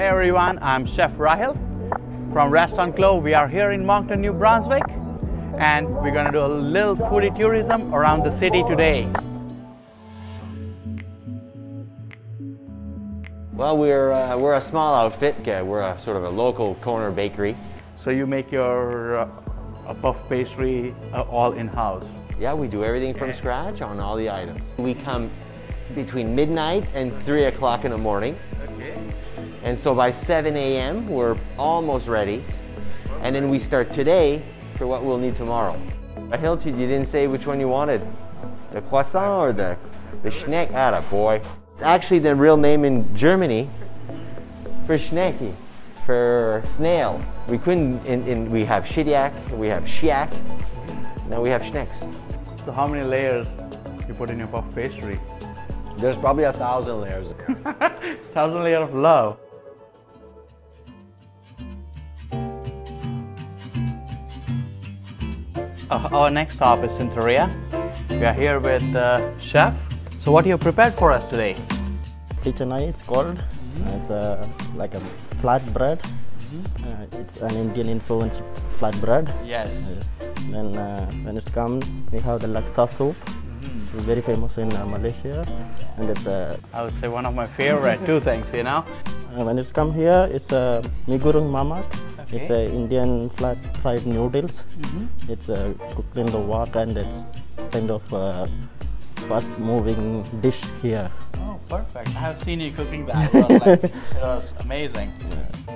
Hey everyone, I'm Chef Rahil from Restaurant Clo. We are here in Moncton, New Brunswick, and we're gonna do a little foodie tourism around the city today. Well, we're a small outfit. We're a sort of a local corner bakery. So you make your a puff pastry all in-house? Yeah, we do everything from scratch on all the items. We come between midnight and 3 o'clock in the morning. Okay. And so by 7 a.m. we're almost ready. And then we start today for what we'll need tomorrow. Rahil, you didn't say which one you wanted. The croissant or the Schnecke? Atta boy. It's actually the real name in Germany for Schnecke, for snail. We couldn't, we have Shediac, we have Shediac, now we have Schneckes. So how many layers you put in your puff pastry? There's probably 1,000 layers. 1,000 layers of love. Our next stop is Cinteria. We are here with Chef. So what you prepared for us today? Pichanai, it's called. It's like a flat bread. It's an Indian influenced flat bread. Yes. Then when it's come, we have the Laksa soup. It's very famous in Malaysia, and it's I would say one of my favorite two things, you know. When it's come here, it's a Nigurung Mamak. Okay. It's a Indian flat fried noodles. It's cooked in the wok, and it's kind of a fast moving dish here. Oh, perfect! I have seen you cooking that. Well, like, it was amazing. Yeah.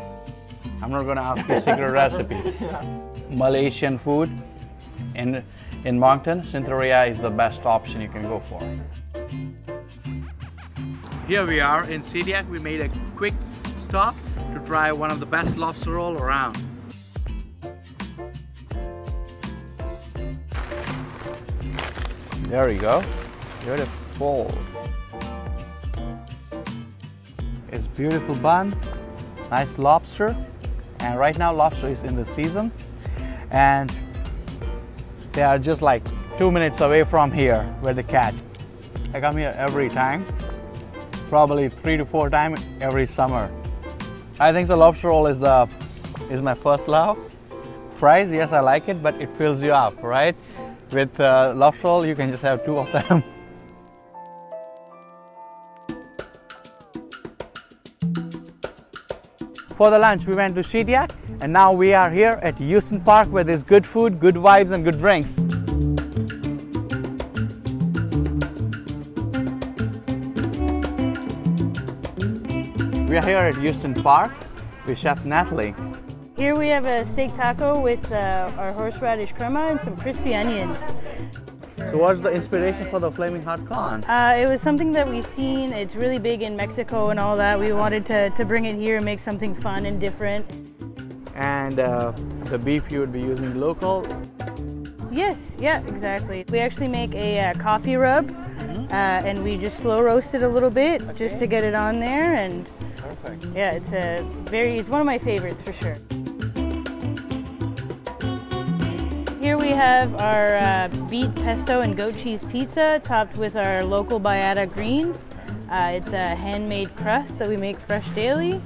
I'm not going to ask you a secret recipe. Malaysian food in Moncton, Cinteria is the best option you can go for. Here we are in Shediac. We made a quick stop to try one of the best lobster roll around. There you go. Beautiful. It's beautiful bun, nice lobster, and right now lobster is in the season, and they are just like 2 minutes away from here where they catch. I come here every time, probably 3 to 4 times every summer. I think the lobster roll is my first love. Fries, yes, I like it, but it fills you up, right? With lobster roll, you can just have 2 of them. For the lunch, we went to Shediac, and now we are here at Euston Park, where there's good food, good vibes, and good drinks. We are here at Euston Park with Chef Natalie. Here we have a steak taco with our horseradish crema and some crispy onions. So what's the inspiration for the flaming hot corn? It was something that we've seen. It's really big in Mexico and all that. We wanted to bring it here and make something fun and different. And the beef you would be using local? Yes, yeah, exactly. We actually make a coffee rub and we just slow roast it a little bit just to get it on there. And perfect. Yeah, it's a it's one of my favorites for sure. Here we have our beet pesto and goat cheese pizza topped with our local Bayata greens. It's a handmade crust that we make fresh daily.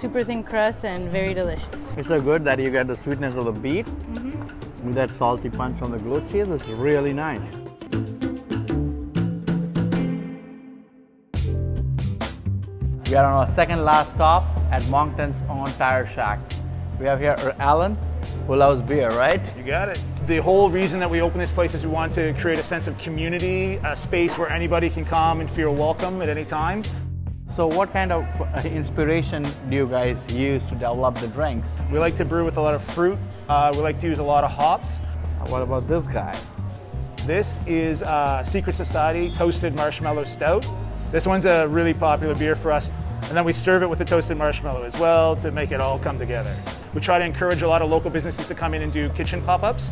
Super thin crust and very delicious. It's so good that you get the sweetness of the beet with that salty punch from the goat cheese. It's really nice. We are on our second last stop at Moncton's own Tire Shack. We have here Alan, who loves beer, right? You got it. The whole reason that we opened this place is we want to create a sense of community, a space where anybody can come and feel welcome at any time. So what kind of inspiration do you guys use to develop the drinks? We like to brew with a lot of fruit. We like to use a lot of hops. What about this guy? This is Secret Society Toasted Marshmallow Stout. This one's a really popular beer for us. And then we serve it with the toasted marshmallow as well to make it all come together. We try to encourage a lot of local businesses to come in and do kitchen pop-ups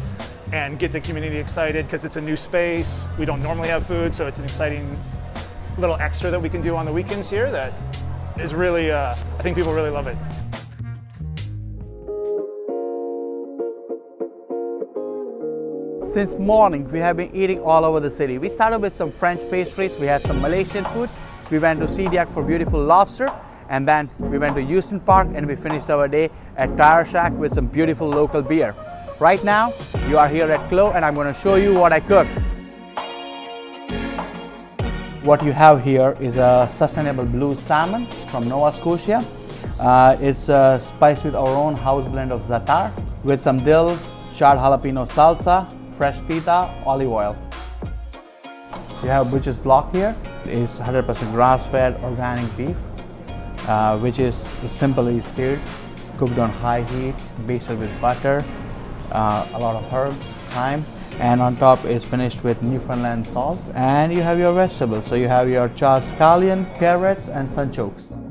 and get the community excited because it's a new space. We don't normally have food, so it's an exciting little extra that we can do on the weekends here that is really, I think people really love it. Since morning, we have been eating all over the city. We started with some French pastries, we had some Malaysian food, we went to Shediac for beautiful lobster, and then we went to Euston Park and we finished our day at Tire Shack with some beautiful local beer. Right now, you are here at Clo and I'm going to show you what I cook. What you have here is a sustainable blue salmon from Nova Scotia. It's spiced with our own house blend of za'atar with some dill, charred jalapeno salsa, fresh pita, olive oil. You have a butcher's block here. It's 100% grass-fed organic beef, which is simply seared, cooked on high heat, basted with butter, a lot of herbs, thyme, and on top is finished with Newfoundland salt. And you have your vegetables, so you have your charred scallion, carrots, and sunchokes.